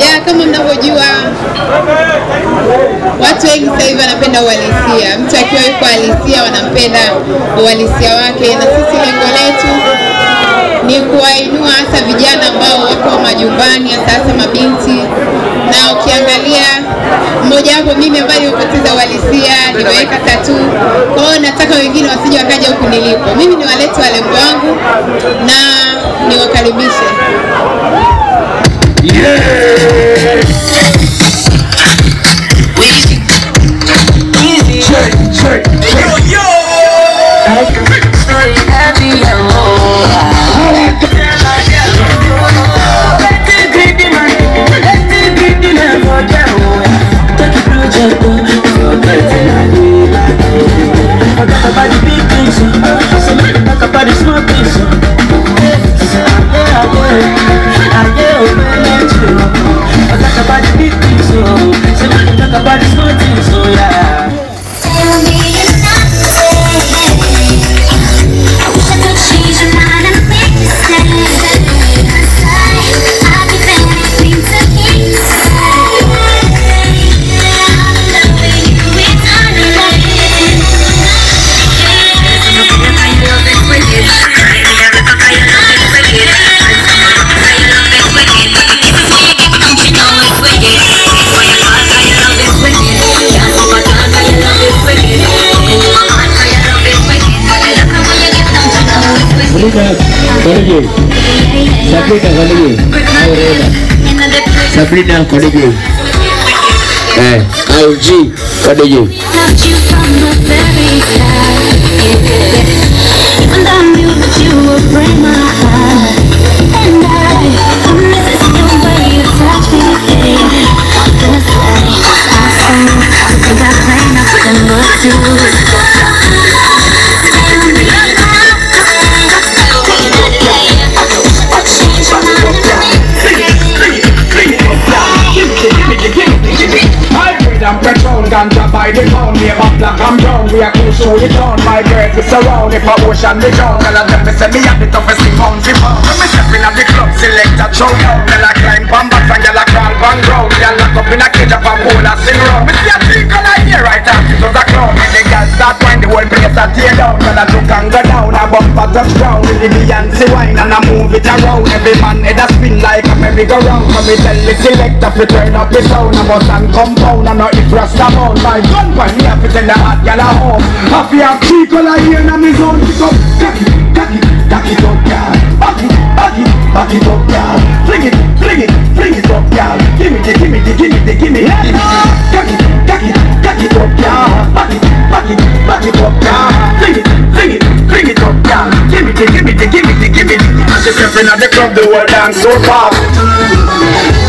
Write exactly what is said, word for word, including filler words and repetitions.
Ya kama mnavyojua watu wengi sasa hivi wanapenda uhalisia. Mtu akiwa yuko halisia wanampenda uhalisia wake, na sisi lengo letu ni kuwainua hasa vijana ambao wako majumbani, hasa mabinti. Na ukiangalia mmoja wapo mimi ambaye nimepoteza uhalisia, nimeweka tattoo. Kwa hiyo nataka wengine wasije wakaja huku nilipo. Mimi ni walete walengo wangu na niwakaribishe. Yeah! Easy, easy, check, check, check. Yo, yo! I can free every yellow. I can like yellow. Let the great demand, let the great demand for down. Take it blue, just go, so great and I got about the big things, so I got about the small things. So I get over. I talk about the big things, so I talk about the small things, so yeah. Tell me it's not the same. I wish I could change your mind and make you stay. Cause I, I give anything to keep you safe. I'm loving you eternally. I love it with you. I love it with you. I love it with you. Sabrina, what did you? Eh, I G, what did you? Even though I knew that you would break my heart, and I, I miss it the way you touch me, baby. This way, I sing, I think I play nothing but you. I'm petrol, ganja by the pound. Me about black and brown, we are cool, show it on. My girls we surround, if I ocean we drown. Tell them me say me have the toughest thing on the pound. When me step in at the club, select a showdown. Girl a climb pan back and girl a crawl pan ground. Girl lock up in a cage up and pull a sing round. Me see a three color here right up, it was a clown. And the girls start wine, the whole place a tear down. Girl a look and go down, a bump a touch down. With the Beyonce wine and I move it around. Every man head a spin like a merry-go-round. So me tell the selector to turn up the sound. I must and compound, I'm not if rust about my gun, but me have to tell the hot gal a home. Happy a three color here and me zone pick up. Tack it, tack it, tack it up, gal. Back it, back it, back it up, gal. Fling it, fling it, fling it up, gal. Gimme the, gimme the, gimme the, gimme the. Tack it, tack it, tack it up, gal. Back it, back it, back it up, gal. Fling it, fling it, fling it up, gal. Gimme the, gimme the, gimme the, gimme the. As you step in at the club, the world dance so fast.